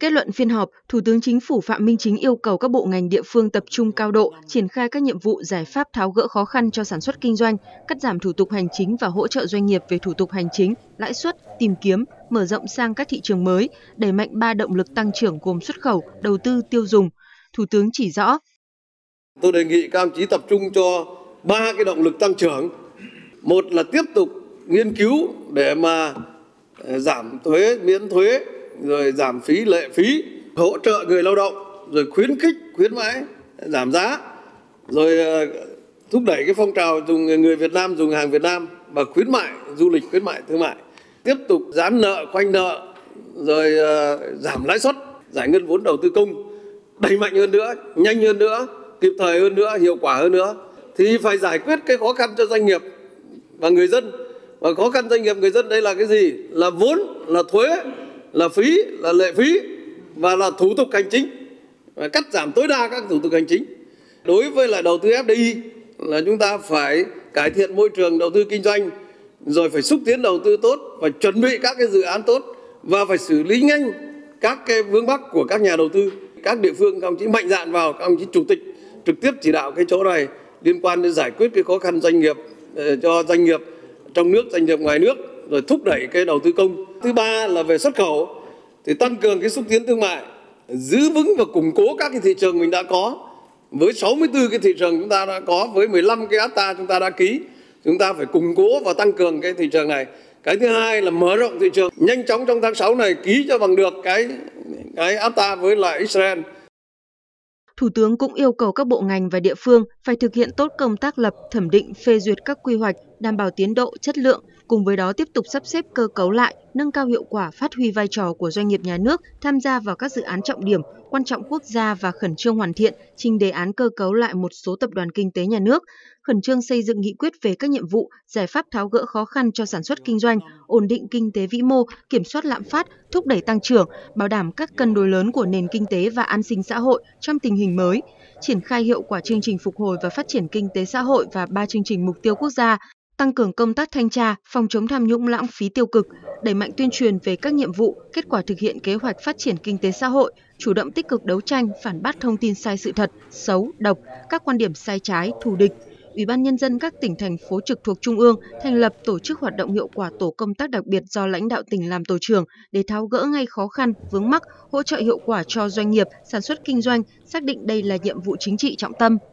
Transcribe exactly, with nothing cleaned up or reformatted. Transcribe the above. Kết luận phiên họp, Thủ tướng Chính phủ Phạm Minh Chính yêu cầu các bộ ngành địa phương tập trung cao độ, triển khai các nhiệm vụ giải pháp tháo gỡ khó khăn cho sản xuất kinh doanh, cắt giảm thủ tục hành chính và hỗ trợ doanh nghiệp về thủ tục hành chính, lãi suất, tìm kiếm, mở rộng sang các thị trường mới, đẩy mạnh ba động lực tăng trưởng gồm xuất khẩu, đầu tư, tiêu dùng. Thủ tướng chỉ rõ. Tôi đề nghị các đồng chí tập trung cho ba cái động lực tăng trưởng. Một là tiếp tục nghiên cứu để mà giảm thuế, miễn thuế, rồi giảm phí, lệ phí, hỗ trợ người lao động, rồi khuyến khích, khuyến mãi, giảm giá, rồi thúc đẩy cái phong trào dùng người Việt Nam dùng hàng Việt Nam và khuyến mại, du lịch, khuyến mại, thương mại. Tiếp tục giãn nợ, khoanh nợ, rồi giảm lãi suất, giải ngân vốn đầu tư công, đẩy mạnh hơn nữa, nhanh hơn nữa, kịp thời hơn nữa, hiệu quả hơn nữa. Thì phải giải quyết cái khó khăn cho doanh nghiệp và người dân. Và khó khăn doanh nghiệp người dân đây là cái gì? Là vốn, là thuế, là phí, là lệ phí và là thủ tục hành chính, và cắt giảm tối đa các thủ tục hành chính. Đối với lại đầu tư ép đê i là chúng ta phải cải thiện môi trường đầu tư kinh doanh, rồi phải xúc tiến đầu tư tốt, phải chuẩn bị các cái dự án tốt và phải xử lý nhanh các cái vướng mắc của các nhà đầu tư. Các địa phương các ông chí mạnh dạn vào, các ông chí chủ tịch trực tiếp chỉ đạo cái chỗ này liên quan đến giải quyết cái khó khăn doanh nghiệp cho doanh nghiệp trong nước, doanh nghiệp ngoài nước, rồi thúc đẩy cái đầu tư công. Thứ ba là về xuất khẩu thì tăng cường cái xúc tiến thương mại, giữ vững và củng cố các cái thị trường mình đã có. Với sáu mươi tư cái thị trường chúng ta đã có, với mười lăm cái acta chúng ta đã ký, chúng ta phải củng cố và tăng cường cái thị trường này. Cái thứ hai là mở rộng thị trường, nhanh chóng trong tháng sáu này ký cho bằng được cái cái acta với lại Israel. Thủ tướng cũng yêu cầu các bộ ngành và địa phương phải thực hiện tốt công tác lập, thẩm định, phê duyệt các quy hoạch, đảm bảo tiến độ, chất lượng, cùng với đó tiếp tục sắp xếp cơ cấu lại, nâng cao hiệu quả, phát huy vai trò của doanh nghiệp nhà nước tham gia vào các dự án trọng điểm, quan trọng quốc gia và khẩn trương hoàn thiện, trình đề án cơ cấu lại một số tập đoàn kinh tế nhà nước, khẩn trương xây dựng nghị quyết về các nhiệm vụ, giải pháp tháo gỡ khó khăn cho sản xuất kinh doanh, ổn định kinh tế vĩ mô, kiểm soát lạm phát, thúc đẩy tăng trưởng, bảo đảm các cân đối lớn của nền kinh tế và an sinh xã hội trong tình hình mới, triển khai hiệu quả chương trình phục hồi và phát triển kinh tế xã hội và ba chương trình mục tiêu quốc gia, tăng cường công tác thanh tra, phòng chống tham nhũng lãng phí tiêu cực, đẩy mạnh tuyên truyền về các nhiệm vụ, kết quả thực hiện kế hoạch phát triển kinh tế xã hội, chủ động tích cực đấu tranh, phản bác thông tin sai sự thật, xấu, độc, các quan điểm sai trái, thù địch. Ủy ban Nhân dân các tỉnh, thành phố trực thuộc Trung ương thành lập tổ chức hoạt động hiệu quả tổ công tác đặc biệt do lãnh đạo tỉnh làm tổ trưởng để tháo gỡ ngay khó khăn, vướng mắc, hỗ trợ hiệu quả cho doanh nghiệp, sản xuất kinh doanh, xác định đây là nhiệm vụ chính trị trọng tâm.